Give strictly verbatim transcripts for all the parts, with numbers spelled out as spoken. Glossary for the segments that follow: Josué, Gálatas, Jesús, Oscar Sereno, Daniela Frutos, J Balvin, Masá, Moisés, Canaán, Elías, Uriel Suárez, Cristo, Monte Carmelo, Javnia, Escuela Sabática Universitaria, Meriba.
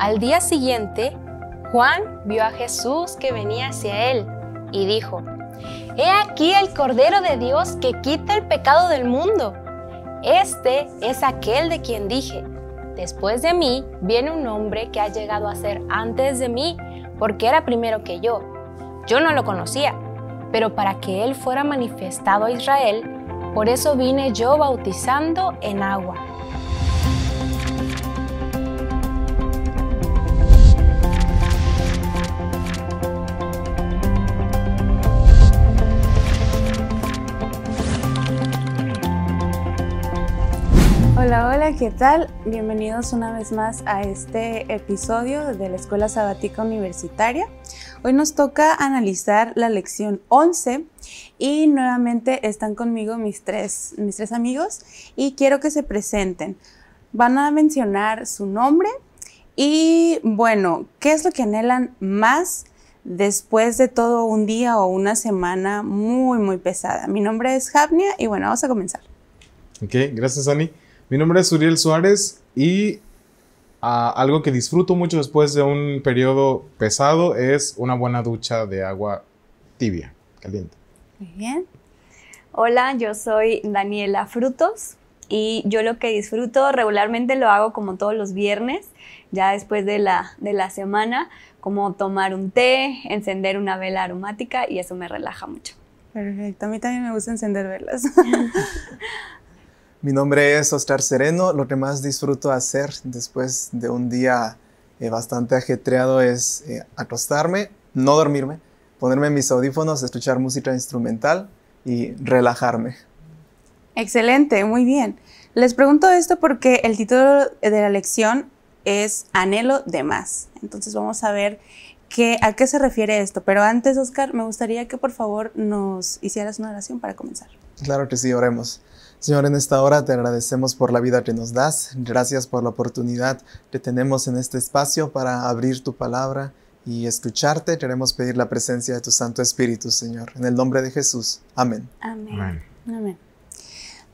Al día siguiente, Juan vio a Jesús que venía hacia él y dijo: «He aquí el Cordero de Dios que quita el pecado del mundo. Este es aquel de quien dije: después de mí viene un hombre que ha llegado a ser antes de mí, porque era primero que yo. Yo no lo conocía, pero para que él fuera manifestado a Israel, por eso vine yo bautizando en agua». Hola, hola, ¿qué tal? Bienvenidos una vez más a este episodio de la Escuela Sabática Universitaria. Hoy nos toca analizar la lección once y nuevamente están conmigo mis tres, mis tres amigos y quiero que se presenten. Van a mencionar su nombre y, bueno, ¿qué es lo que anhelan más después de todo un día o una semana muy, muy pesada? Mi nombre es Javnia y, bueno, vamos a comenzar. Ok, gracias, Ani. Mi nombre es Uriel Suárez y uh, algo que disfruto mucho después de un periodo pesado es una buena ducha de agua tibia, caliente. Muy bien. Hola, yo soy Daniela Frutos y yo lo que disfruto regularmente lo hago como todos los viernes, ya después de la, de la semana, como tomar un té, encender una vela aromática y eso me relaja mucho. Perfecto, a mí también me gusta encender velas. Mi nombre es Oscar Sereno. Lo que más disfruto hacer después de un día eh, bastante ajetreado es eh, acostarme, no dormirme, ponerme mis audífonos, escuchar música instrumental y relajarme. Excelente, muy bien. Les pregunto esto porque el título de la lección es Anhelo de Más. Entonces vamos a ver qué, a qué se refiere esto. Pero antes, Oscar, me gustaría que por favor nos hicieras una oración para comenzar. Claro que sí, oremos. Señor, en esta hora te agradecemos por la vida que nos das. Gracias por la oportunidad que tenemos en este espacio para abrir tu palabra y escucharte. Queremos pedir la presencia de tu Santo Espíritu, Señor. En el nombre de Jesús. Amén. Amén. Amén. Amén.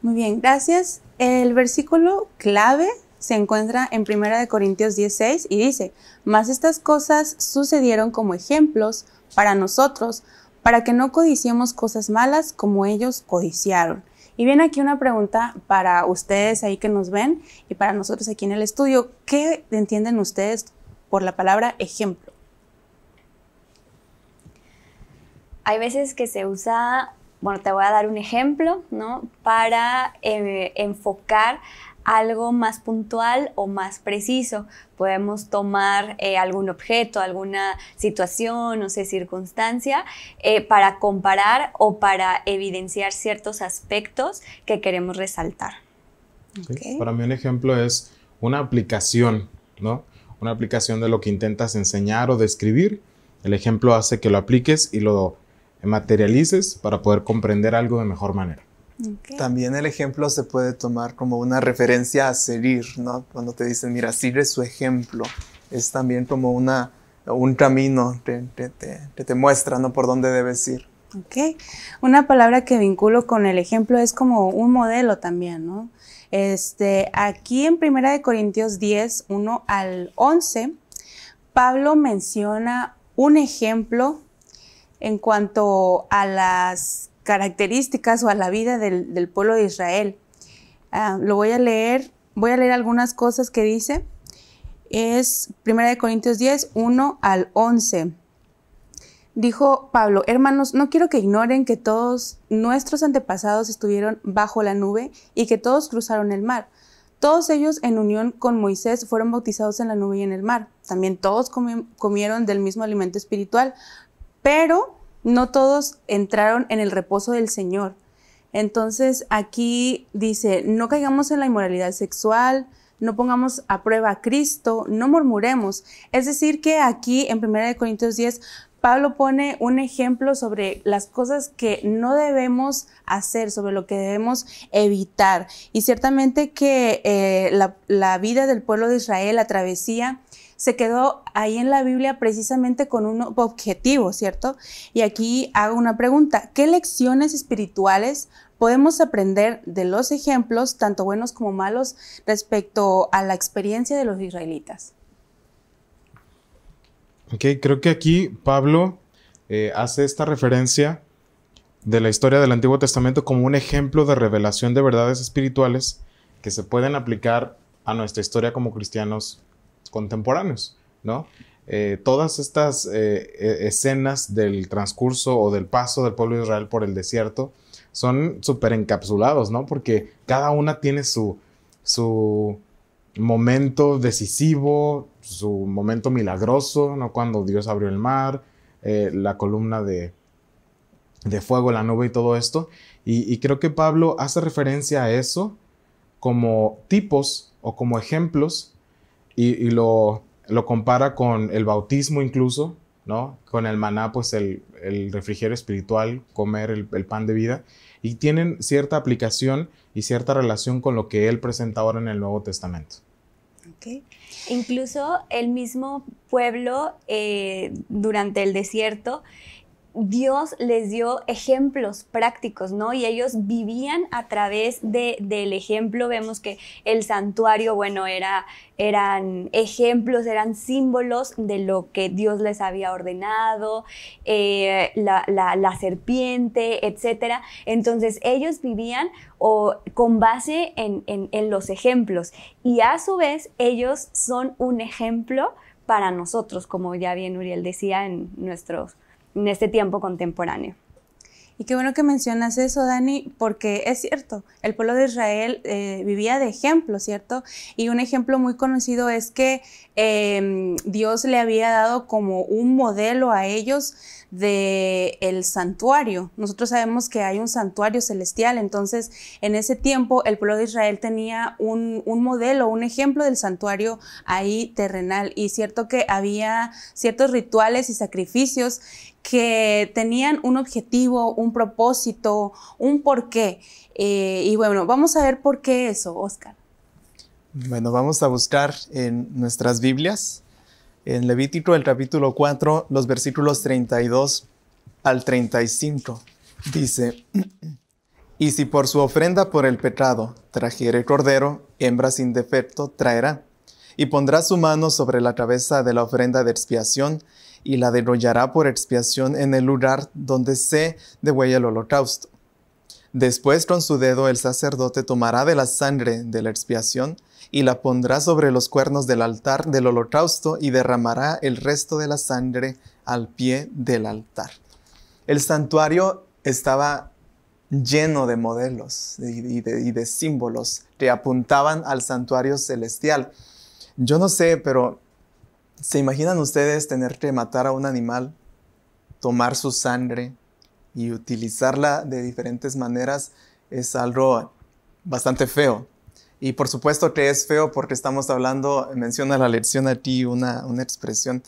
Muy bien, gracias. El versículo clave se encuentra en primera de Corintios diez, seis y dice: «Mas estas cosas sucedieron como ejemplos para nosotros, para que no codiciemos cosas malas como ellos codiciaron». Y viene aquí una pregunta para ustedes ahí que nos ven y para nosotros aquí en el estudio. ¿Qué entienden ustedes por la palabra ejemplo? Hay veces que se usa, bueno, te voy a dar un ejemplo, ¿no? Para eh, enfocar algo más puntual o más preciso. Podemos tomar eh, algún objeto, alguna situación, no sé, circunstancia, eh, para comparar o para evidenciar ciertos aspectos que queremos resaltar. Sí, okay. Para mí un ejemplo es una aplicación, ¿no? Una aplicación de lo que intentas enseñar o describir. El ejemplo hace que lo apliques y lo materialices para poder comprender algo de mejor manera. Okay. También el ejemplo se puede tomar como una referencia a seguir, ¿no? Cuando te dicen, mira, sigue su ejemplo. Es también como una, un camino que, que, te, que te muestra, ¿no? Por dónde debes ir. Ok. Una palabra que vinculo con el ejemplo es como un modelo también, ¿no? Este, aquí en primera de Corintios diez, uno al once, Pablo menciona un ejemplo en cuanto a las características o a la vida del, del pueblo de Israel. Uh, lo voy a leer, voy a leer algunas cosas que dice. Es primera de Corintios diez, uno al once. Dijo Pablo: «Hermanos, no quiero que ignoren que todos nuestros antepasados estuvieron bajo la nube y que todos cruzaron el mar. Todos ellos en unión con Moisés fueron bautizados en la nube y en el mar. También todos comi- comieron del mismo alimento espiritual, pero no todos entraron en el reposo del Señor». Entonces aquí dice: no caigamos en la inmoralidad sexual, no pongamos a prueba a Cristo, no murmuremos. Es decir que aquí en primera de Corintios diez, Pablo pone un ejemplo sobre las cosas que no debemos hacer, sobre lo que debemos evitar. Y ciertamente que eh, la, la vida del pueblo de Israel, la travesía, se quedó ahí en la Biblia precisamente con un objetivo, ¿cierto? Y aquí hago una pregunta: ¿qué lecciones espirituales podemos aprender de los ejemplos, tanto buenos como malos, respecto a la experiencia de los israelitas? Ok, creo que aquí Pablo eh, hace esta referencia de la historia del Antiguo Testamento como un ejemplo de revelación de verdades espirituales que se pueden aplicar a nuestra historia como cristianos contemporáneos, ¿no? Eh, todas estas eh, escenas del transcurso o del paso del pueblo de Israel por el desierto son súper encapsulados, ¿no? Porque cada una tiene su, su momento decisivo, su momento milagroso, ¿no? Cuando Dios abrió el mar, eh, la columna de, de fuego, la nube y todo esto. Y, y creo que Pablo hace referencia a eso como tipos o como ejemplos y, y lo, lo compara con el bautismo incluso, ¿no? Con el maná, pues el, el refrigerio espiritual, comer el, el pan de vida, y tienen cierta aplicación y cierta relación con lo que él presenta ahora en el Nuevo Testamento. Okay. Incluso el mismo pueblo eh, durante el desierto, Dios les dio ejemplos prácticos, ¿no? Y ellos vivían a través de, del ejemplo. Vemos que el santuario, bueno, era, eran ejemplos, eran símbolos de lo que Dios les había ordenado, eh, la, la, la serpiente, etcétera. Entonces ellos vivían o, con base en, en, en los ejemplos. Y a su vez, ellos son un ejemplo para nosotros, como ya bien Uriel decía, en nuestros... en este tiempo contemporáneo. Y qué bueno que mencionas eso, Dani, porque es cierto, el pueblo de Israel eh, vivía de ejemplo, ¿cierto? Y un ejemplo muy conocido es que eh, Dios le había dado como un modelo a ellos del santuario. Nosotros sabemos que hay un santuario celestial, entonces en ese tiempo el pueblo de Israel tenía un, un modelo, un ejemplo del santuario ahí terrenal. Y cierto que había ciertos rituales y sacrificios que tenían un objetivo, un propósito, un porqué. Eh, y bueno, vamos a ver por qué eso, Oscar. Bueno, vamos a buscar en nuestras Biblias, en Levítico, el capítulo cuatro, los versículos treinta y dos al treinta y cinco. Dice, y si por su ofrenda por el pecado trajere cordero, hembra sin defecto traerá, y pondrá su mano sobre la cabeza de la ofrenda de expiación, y la degollará por expiación en el lugar donde se degüella el holocausto. Después con su dedo el sacerdote tomará de la sangre de la expiación y la pondrá sobre los cuernos del altar del holocausto y derramará el resto de la sangre al pie del altar. El santuario estaba lleno de modelos y de, y de símbolos que apuntaban al santuario celestial. Yo no sé, pero... ¿se imaginan ustedes tener que matar a un animal, tomar su sangre y utilizarla de diferentes maneras? Es algo bastante feo. Y por supuesto que es feo porque estamos hablando, menciona la lección aquí una, una expresión,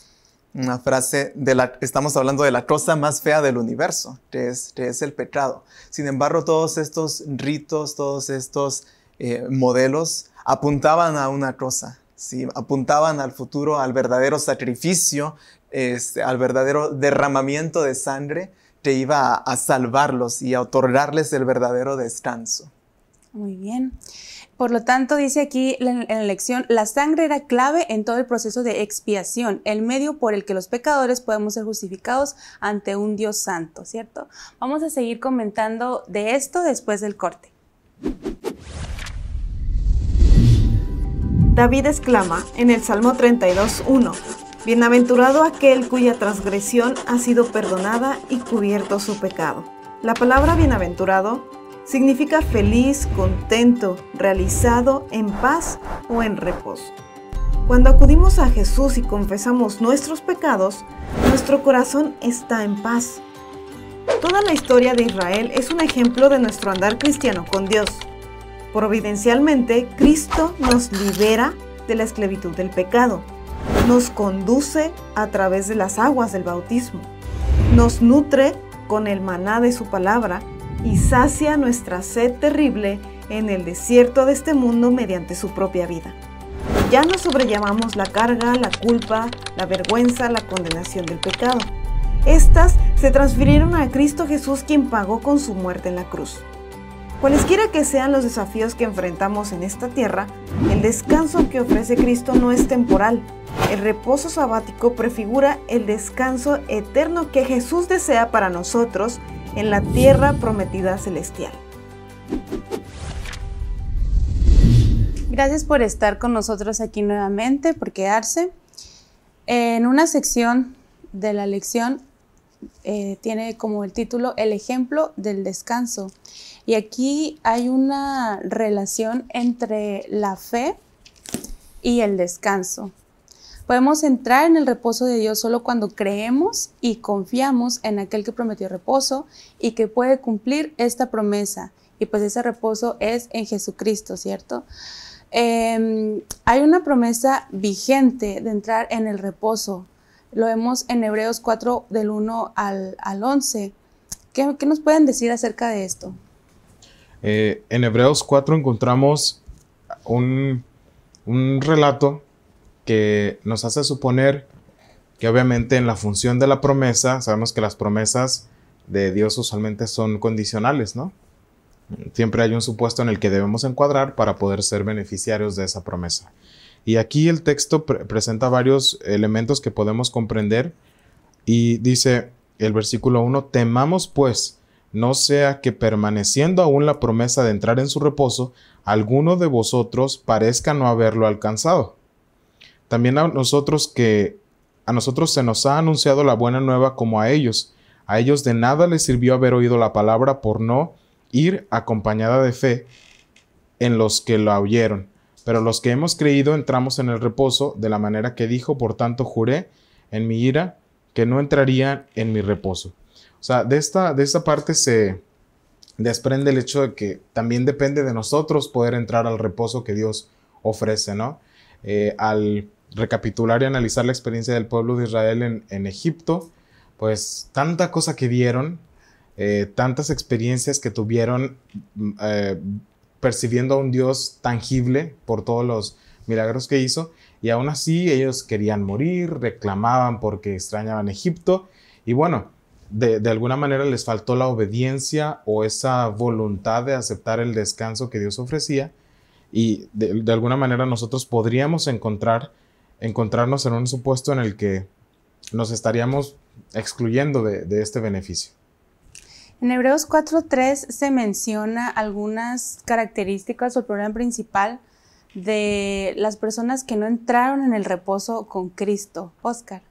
una frase, de la, estamos hablando de la cosa más fea del universo, que es, que es el pecado. Sin embargo, todos estos ritos, todos estos eh, modelos apuntaban a una cosa. Sí, apuntaban al futuro, al verdadero sacrificio, este, al verdadero derramamiento de sangre que iba a, a salvarlos y a otorgarles el verdadero descanso. Muy bien. Por lo tanto, dice aquí en la lección, la sangre era clave en todo el proceso de expiación, el medio por el que los pecadores podemos ser justificados ante un Dios santo, ¿cierto? Vamos a seguir comentando de esto después del corte. David exclama en el Salmo treinta y dos, uno, bienaventurado aquel cuya transgresión ha sido perdonada y cubierto su pecado. La palabra bienaventurado significa feliz, contento, realizado, en paz o en reposo. Cuando acudimos a Jesús y confesamos nuestros pecados, nuestro corazón está en paz. Toda la historia de Israel es un ejemplo de nuestro andar cristiano con Dios. Providencialmente, Cristo nos libera de la esclavitud del pecado, nos conduce a través de las aguas del bautismo, nos nutre con el maná de su palabra y sacia nuestra sed terrible en el desierto de este mundo mediante su propia vida. Ya no sobrellevamos la carga, la culpa, la vergüenza, la condenación del pecado. Estas se transfirieron a Cristo Jesús, quien pagó con su muerte en la cruz. Cualesquiera que sean los desafíos que enfrentamos en esta tierra, el descanso que ofrece Cristo no es temporal. El reposo sabático prefigura el descanso eterno que Jesús desea para nosotros en la tierra prometida celestial. Gracias por estar con nosotros aquí nuevamente, por quedarse. En una sección de la lección eh, tiene como el título El ejemplo del descanso. Y aquí hay una relación entre la fe y el descanso. Podemos entrar en el reposo de Dios solo cuando creemos y confiamos en aquel que prometió reposo y que puede cumplir esta promesa. Y pues ese reposo es en Jesucristo, ¿cierto? Eh, hay una promesa vigente de entrar en el reposo. Lo vemos en Hebreos cuatro, del uno al, al once. ¿Qué, qué nos pueden decir acerca de esto? Eh, en Hebreos cuatro encontramos un, un relato que nos hace suponer que obviamente en la función de la promesa, sabemos que las promesas de Dios usualmente son condicionales, ¿no? Siempre hay un supuesto en el que debemos encuadrar para poder ser beneficiarios de esa promesa. Y aquí el texto pre- presenta varios elementos que podemos comprender y dice el versículo uno, temamos pues, no sea que permaneciendo aún la promesa de entrar en su reposo, alguno de vosotros parezca no haberlo alcanzado. También a nosotros que a nosotros se nos ha anunciado la buena nueva como a ellos. A ellos de nada les sirvió haber oído la palabra por no ir acompañada de fe en los que la oyeron. Pero los que hemos creído entramos en el reposo de la manera que dijo, por tanto juré en mi ira que no entrarían en mi reposo. O sea, de esta, de esta parte se desprende el hecho de que también depende de nosotros poder entrar al reposo que Dios ofrece, ¿no? Eh, al recapitular y analizar la experiencia del pueblo de Israel en, en Egipto, pues tanta cosa que vieron, eh, tantas experiencias que tuvieron eh, percibiendo a un Dios tangible por todos los milagros que hizo, y aún así ellos querían morir, reclamaban porque extrañaban Egipto, y bueno, de, de alguna manera les faltó la obediencia o esa voluntad de aceptar el descanso que Dios ofrecía. Y de, de alguna manera nosotros podríamos encontrar, encontrarnos en un supuesto en el que nos estaríamos excluyendo de, de este beneficio. En Hebreos cuatro tres se menciona algunas características o el problema principal de las personas que no entraron en el reposo con Cristo. Oscar.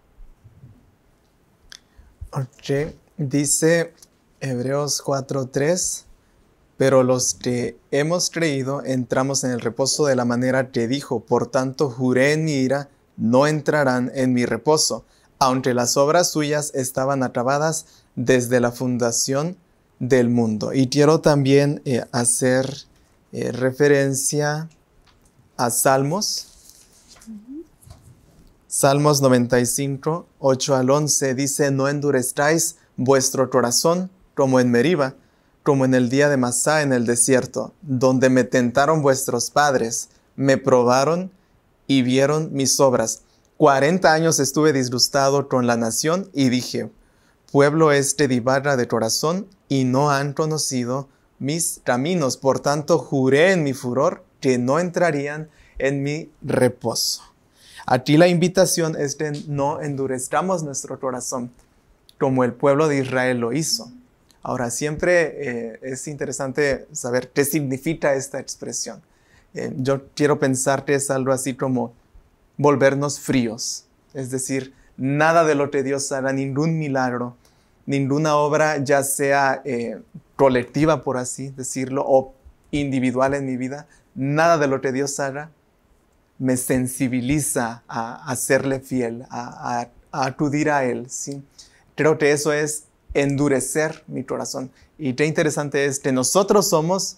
Ok, dice Hebreos cuatro tres. Pero los que hemos creído entramos en el reposo de la manera que dijo, por tanto juré en mi ira, no entrarán en mi reposo, aunque las obras suyas estaban acabadas desde la fundación del mundo. Y quiero también eh, hacer eh, referencia a Salmos. Salmos noventa y cinco, ocho al once, dice, no endurezcáis vuestro corazón como en Meriba, como en el día de Masá en el desierto, donde me tentaron vuestros padres, me probaron y vieron mis obras. Cuarenta años estuve disgustado con la nación y dije, pueblo este divaga de corazón y no han conocido mis caminos. Por tanto, juré en mi furor que no entrarían en mi reposo. Aquí la invitación es que no endurezcamos nuestro corazón, como el pueblo de Israel lo hizo. Ahora, siempre eh, es interesante saber qué significa esta expresión. Eh, yo quiero pensar que es algo así como volvernos fríos. Es decir, nada de lo que Dios hará, ningún milagro, ninguna obra, ya sea eh, colectiva, por así decirlo, o individual en mi vida, nada de lo que Dios hará me sensibiliza a, a serle fiel, a, a, a acudir a Él, ¿sí? Creo que eso es endurecer mi corazón. Y qué interesante es que nosotros somos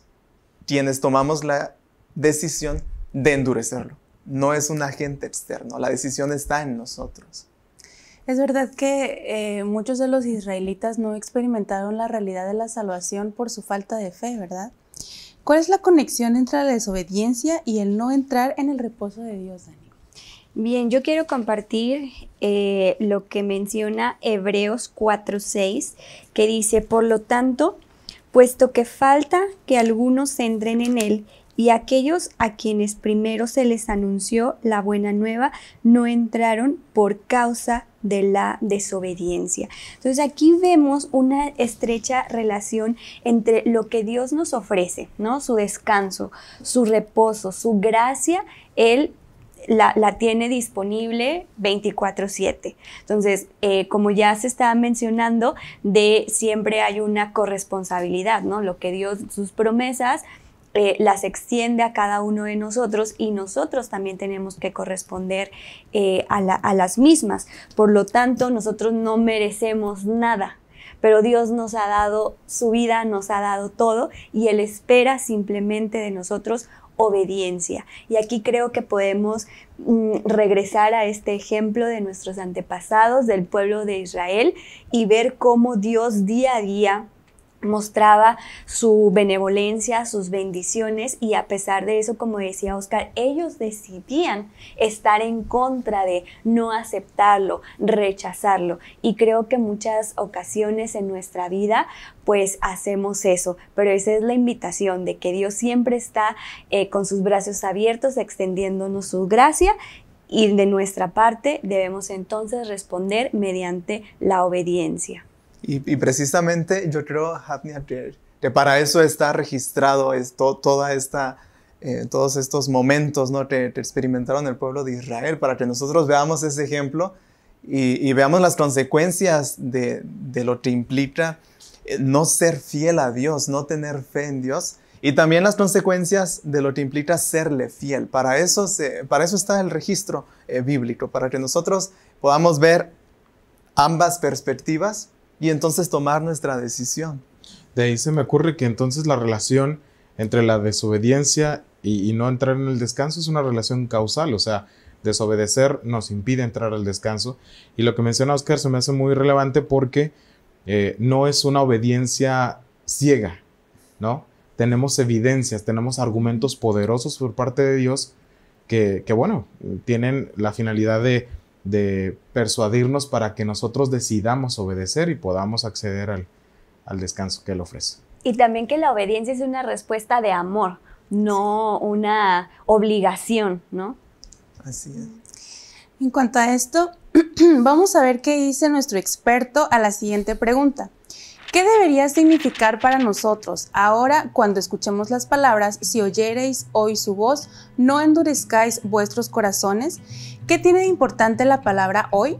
quienes tomamos la decisión de endurecerlo. No es un agente externo, la decisión está en nosotros. Es verdad que eh, muchos de los israelitas no experimentaron la realidad de la salvación por su falta de fe, ¿verdad? ¿Cuál es la conexión entre la desobediencia y el no entrar en el reposo de Dios, Dani? Bien, yo quiero compartir eh, lo que menciona Hebreos cuatro seis, que dice, por lo tanto, puesto que falta que algunos entren en él, y aquellos a quienes primero se les anunció la buena nueva no entraron por causa de la desobediencia. Entonces aquí vemos una estrecha relación entre lo que Dios nos ofrece, ¿no? Su descanso, su reposo, su gracia, Él La, la tiene disponible veinticuatro siete. Entonces, eh, como ya se estaba mencionando, de siempre hay una corresponsabilidad, ¿no? Lo que Dios, sus promesas, eh, las extiende a cada uno de nosotros y nosotros también tenemos que corresponder eh, a, la, a las mismas. Por lo tanto, nosotros no merecemos nada, pero Dios nos ha dado su vida, nos ha dado todo y Él espera simplemente de nosotros obediencia. Y aquí creo que podemos mm, regresar a este ejemplo de nuestros antepasados, del pueblo de Israel, y ver cómo Dios día a día mostraba su benevolencia, sus bendiciones, y a pesar de eso, como decía Oscar, ellos decidían estar en contra de, no aceptarlo, rechazarlo. Y creo que muchas ocasiones en nuestra vida pues hacemos eso, pero esa es la invitación de que Dios siempre está eh, con sus brazos abiertos extendiéndonos su gracia, y de nuestra parte debemos entonces responder mediante la obediencia. Y, y precisamente yo creo, Javnia, que, que para eso está registrado esto, toda esta, eh, todos estos momentos, ¿no?, que, que experimentaron el pueblo de Israel, para que nosotros veamos ese ejemplo y, y veamos las consecuencias de, de lo que implica no ser fiel a Dios, no tener fe en Dios, y también las consecuencias de lo que implica serle fiel. Para eso, se, para eso está el registro eh, bíblico, para que nosotros podamos ver ambas perspectivas y entonces tomar nuestra decisión. De ahí se me ocurre que entonces la relación entre la desobediencia y, y no entrar en el descanso es una relación causal, o sea, desobedecer nos impide entrar al descanso. Y lo que menciona Oscar se me hace muy relevante porque eh, no es una obediencia ciega, ¿no? Tenemos evidencias, tenemos argumentos poderosos por parte de Dios que, que bueno, tienen la finalidad de de persuadirnos para que nosotros decidamos obedecer y podamos acceder al, al descanso que Él ofrece. Y también que la obediencia es una respuesta de amor, no una obligación, ¿no? Así es. En cuanto a esto, vamos a ver qué dice nuestro experto a la siguiente pregunta. ¿Qué debería significar para nosotros? Ahora, cuando escuchemos las palabras, si oyereis hoy su voz, no endurezcáis vuestros corazones. ¿Qué tiene de importante la palabra hoy?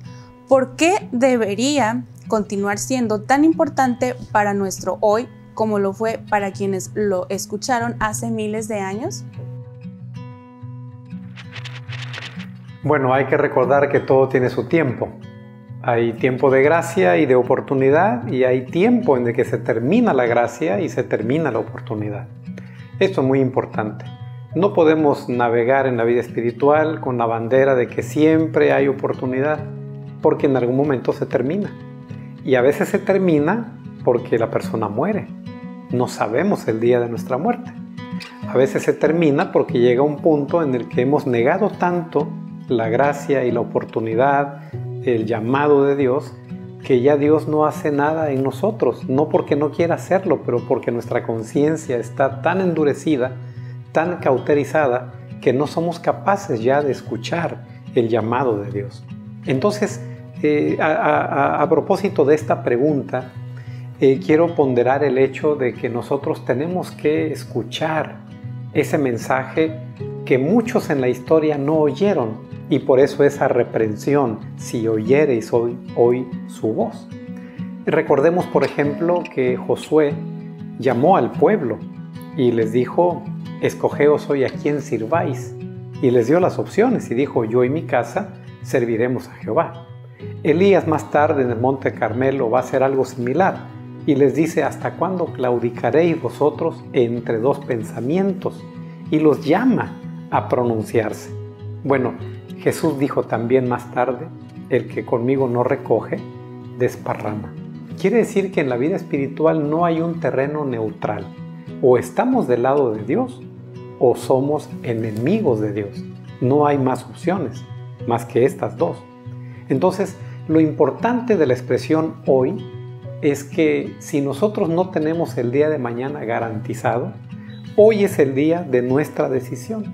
¿Por qué debería continuar siendo tan importante para nuestro hoy como lo fue para quienes lo escucharon hace miles de años? Bueno, hay que recordar que todo tiene su tiempo. Hay tiempo de gracia y de oportunidad, y hay tiempo en el que se termina la gracia y se termina la oportunidad. Esto es muy importante. No podemos navegar en la vida espiritual con la bandera de que siempre hay oportunidad, porque en algún momento se termina. Y a veces se termina porque la persona muere. No sabemos el día de nuestra muerte. A veces se termina porque llega un punto en el que hemos negado tanto la gracia y la oportunidad, el llamado de Dios, que ya Dios no hace nada en nosotros, no porque no quiera hacerlo, pero porque nuestra conciencia está tan endurecida, tan cauterizada, que no somos capaces ya de escuchar el llamado de Dios. Entonces, eh, a, a, a propósito de esta pregunta, eh, quiero ponderar el hecho de que nosotros tenemos que escuchar ese mensaje que muchos en la historia no oyeron, y por eso esa reprensión, si oyereis hoy, hoy su voz. Recordemos, por ejemplo, que Josué llamó al pueblo y les dijo, escogeos hoy a quién sirváis. Y les dio las opciones y dijo, yo y mi casa serviremos a Jehová. Elías más tarde en el Monte Carmelo va a hacer algo similar y les dice, ¿hasta cuándo claudicaréis vosotros entre dos pensamientos? Y los llama a pronunciarse. Bueno, Jesús dijo también más tarde, el que conmigo no recoge, desparrama. Quiere decir que en la vida espiritual no hay un terreno neutral. O estamos del lado de Dios o somos enemigos de Dios. No hay más opciones más que estas dos. Entonces, lo importante de la expresión hoy es que si nosotros no tenemos el día de mañana garantizado, hoy es el día de nuestra decisión.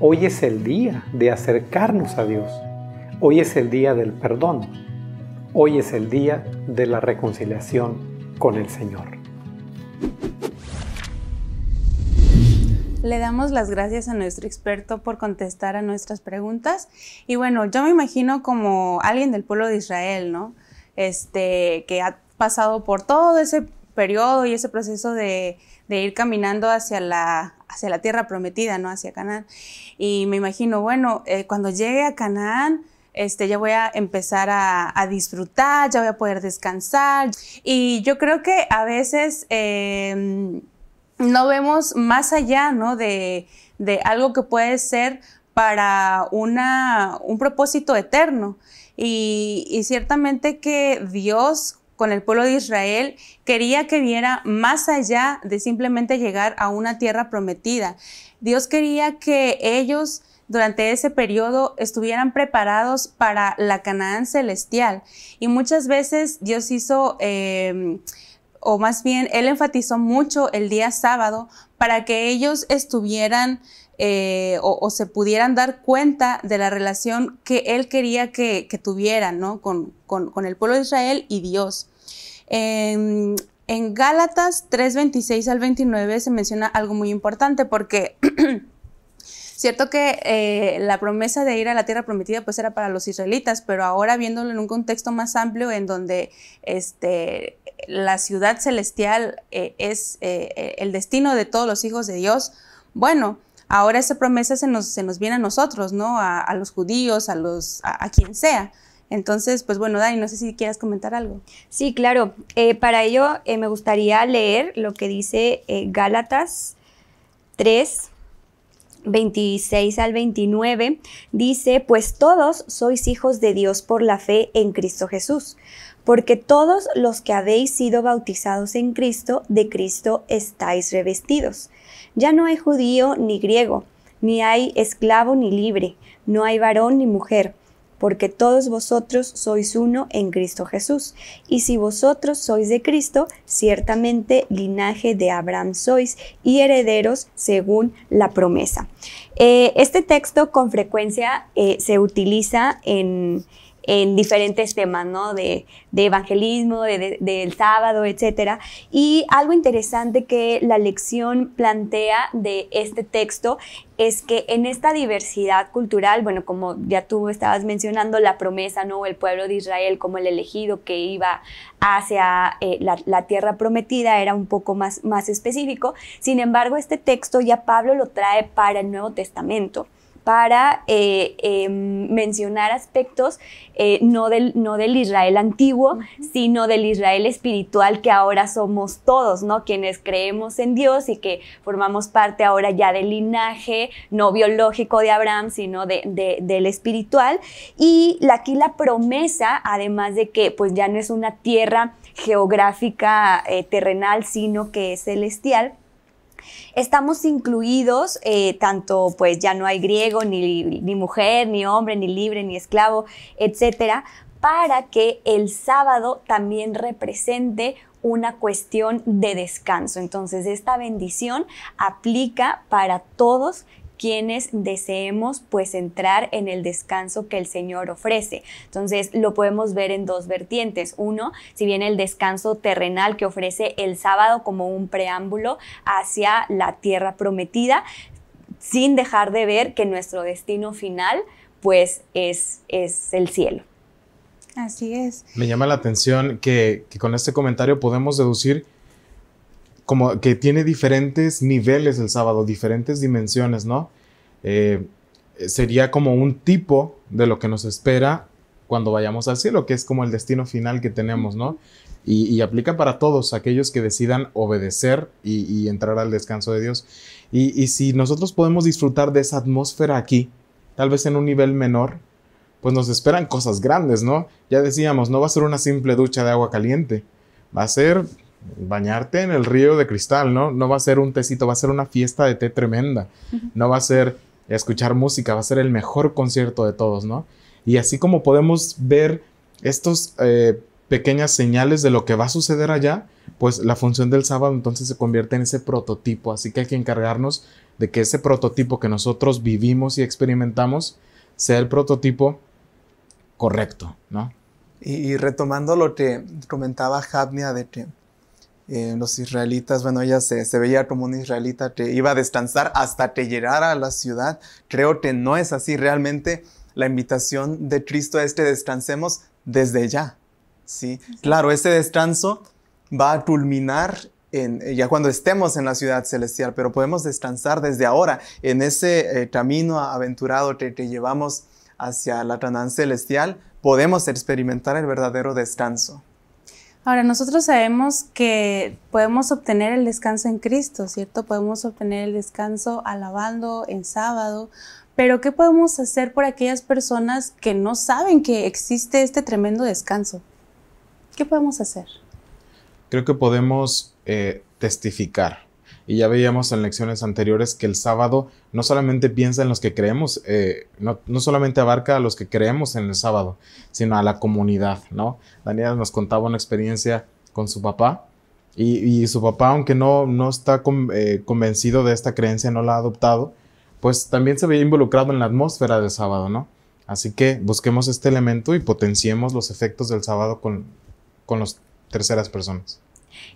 Hoy es el día de acercarnos a Dios. Hoy es el día del perdón. Hoy es el día de la reconciliación con el Señor. Le damos las gracias a nuestro experto por contestar a nuestras preguntas. Y bueno, yo me imagino como alguien del pueblo de Israel, ¿no? Este, que ha pasado por todo ese periodo y ese proceso de, de ir caminando hacia la, hacia la tierra prometida, ¿no? Hacia Canaán. Y me imagino, bueno, eh, cuando llegue a Canaán, Este, ya voy a empezar a, a disfrutar, ya voy a poder descansar. Y yo creo que a veces eh, no vemos más allá, ¿no? de, de algo que puede ser para una, un propósito eterno. Y, y ciertamente que Dios con el pueblo de Israel quería que viera más allá de simplemente llegar a una tierra prometida. Dios quería que ellos durante ese periodo estuvieran preparados para la Canaán celestial. Y muchas veces Dios hizo, eh, o más bien, Él enfatizó mucho el día sábado para que ellos estuvieran eh, o, o se pudieran dar cuenta de la relación que Él quería que, que tuvieran, ¿no? con, con, con el pueblo de Israel y Dios. Eh, en Gálatas tres, veintiséis al veintinueve se menciona algo muy importante porque... Cierto que eh, la promesa de ir a la tierra prometida pues era para los israelitas, pero ahora viéndolo en un contexto más amplio en donde este, la ciudad celestial eh, es eh, el destino de todos los hijos de Dios, bueno, ahora esa promesa se nos, se nos viene a nosotros, ¿no? A, a los judíos, a, los, a, a quien sea. Entonces, pues bueno, Dani, no sé si quieras comentar algo. Sí, claro. Eh, para ello eh, me gustaría leer lo que dice eh, Gálatas tres, veintiséis al veintinueve, dice: pues todos sois hijos de Dios por la fe en Cristo Jesús, porque todos los que habéis sido bautizados en Cristo, de Cristo estáis revestidos. Ya no hay judío ni griego, ni hay esclavo ni libre, no hay varón ni mujer, porque todos vosotros sois uno en Cristo Jesús. Y si vosotros sois de Cristo, ciertamente linaje de Abraham sois y herederos según la promesa. Eh, este texto con frecuencia eh, se utiliza en, en diferentes temas, ¿no? De, de evangelismo, de, de, del sábado, etcétera. Y algo interesante que la lección plantea de este texto es que en esta diversidad cultural, bueno, como ya tú estabas mencionando, la promesa, ¿no? El pueblo de Israel como el elegido que iba hacia eh, la, la tierra prometida era un poco más, más específico. Sin embargo, este texto ya Pablo lo trae para el Nuevo Testamento, para eh, eh, mencionar aspectos eh, no, del, no del Israel antiguo, uh-huh, sino del Israel espiritual que ahora somos todos, ¿no? Quienes creemos en Dios y que formamos parte ahora ya del linaje no biológico de Abraham, sino de, de, del espiritual. Y aquí la promesa, además de que pues, ya no es una tierra geográfica eh, terrenal, sino que es celestial, estamos incluidos, eh, tanto pues ya no hay griego, ni, ni mujer, ni hombre, ni libre, ni esclavo, etcétera, para que el sábado también represente una cuestión de descanso. Entonces, esta bendición aplica para todos quienes deseemos pues entrar en el descanso que el Señor ofrece. Entonces lo podemos ver en dos vertientes. Uno, si bien el descanso terrenal que ofrece el sábado como un preámbulo hacia la tierra prometida, sin dejar de ver que nuestro destino final pues es, es el cielo. Así es. Me llama la atención que, que con este comentario podemos deducir como que tiene diferentes niveles el sábado, diferentes dimensiones, ¿no? Eh, sería como un tipo de lo que nos espera cuando vayamos al cielo, que es como el destino final que tenemos, ¿no? Y, y aplica para todos aquellos que decidan obedecer y, y entrar al descanso de Dios. Y, y si nosotros podemos disfrutar de esa atmósfera aquí, tal vez en un nivel menor, pues nos esperan cosas grandes, ¿no? Ya decíamos, no va a ser una simple ducha de agua caliente, va a ser bañarte en el río de cristal, ¿no? No va a ser un tecito, va a ser una fiesta de té tremenda. No va a ser escuchar música, va a ser el mejor concierto de todos, ¿no? Y así como podemos ver estos eh, pequeñas señales de lo que va a suceder allá, pues la función del sábado entonces se convierte en ese prototipo. Así que hay que encargarnos de que ese prototipo que nosotros vivimos y experimentamos sea el prototipo correcto, ¿no? Y, y retomando lo que comentaba Javnia de que eh, los israelitas, bueno, ella se, se veía como una israelita que iba a descansar hasta que llegara a la ciudad. Creo que no es así. Realmente la invitación de Cristo es que descansemos desde ya, ¿sí? Claro, ese descanso va a culminar en, ya cuando estemos en la ciudad celestial, pero podemos descansar desde ahora en ese eh, camino aventurado que, que llevamos hacia la Canaán celestial. Podemos experimentar el verdadero descanso. Ahora, nosotros sabemos que podemos obtener el descanso en Cristo, ¿cierto? Podemos obtener el descanso alabando en sábado, pero ¿qué podemos hacer por aquellas personas que no saben que existe este tremendo descanso? ¿Qué podemos hacer? Creo que podemos eh, testificar. Y ya veíamos en lecciones anteriores que el sábado no solamente piensa en los que creemos, eh, no, no solamente abarca a los que creemos en el sábado, sino a la comunidad, ¿no? Daniela nos contaba una experiencia con su papá y, y su papá, aunque no, no está con, eh, convencido de esta creencia, no la ha adoptado, pues también se veía involucrado en la atmósfera del sábado, ¿no? Así que busquemos este elemento y potenciemos los efectos del sábado con, con las terceras personas.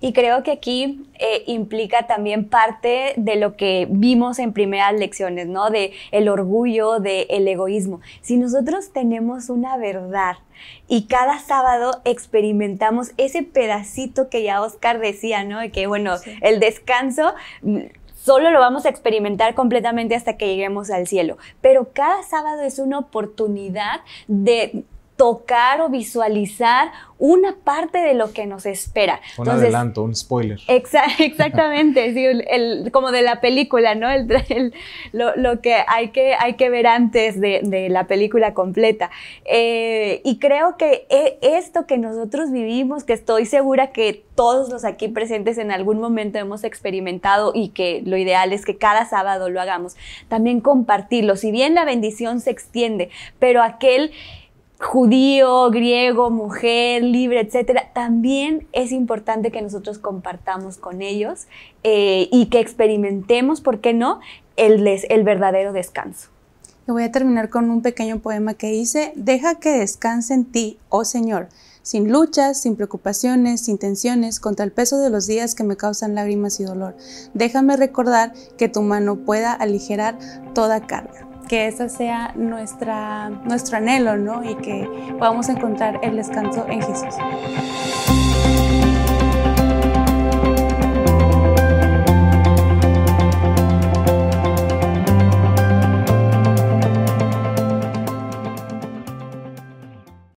Y creo que aquí eh, implica también parte de lo que vimos en primeras lecciones, ¿no? De el orgullo, de el egoísmo. Si nosotros tenemos una verdad y cada sábado experimentamos ese pedacito que ya Oscar decía, ¿no? Que bueno, sí, el descanso solo lo vamos a experimentar completamente hasta que lleguemos al cielo. Pero cada sábado es una oportunidad de tocar o visualizar una parte de lo que nos espera. Un Entonces, adelanto, un spoiler. Exa exactamente, sí, el, el, como de la película, ¿no? El, el, lo, lo que hay que, hay que ver antes de, de la película completa. Eh, y creo que e esto que nosotros vivimos, que estoy segura que todos los aquí presentes en algún momento hemos experimentado y que lo ideal es que cada sábado lo hagamos, también compartirlo. Si bien la bendición se extiende, pero aquel judío, griego, mujer, libre, etcétera, también es importante que nosotros compartamos con ellos eh, y que experimentemos, ¿por qué no?, el, des, el verdadero descanso. Voy a terminar con un pequeño poema que dice: deja que descanse en ti, oh Señor, sin luchas, sin preocupaciones, sin tensiones, contra el peso de los días que me causan lágrimas y dolor. Déjame recordar que tu mano pueda aligerar toda carga. Que ese sea nuestra, nuestro anhelo, ¿no? Y que podamos encontrar el descanso en Jesús.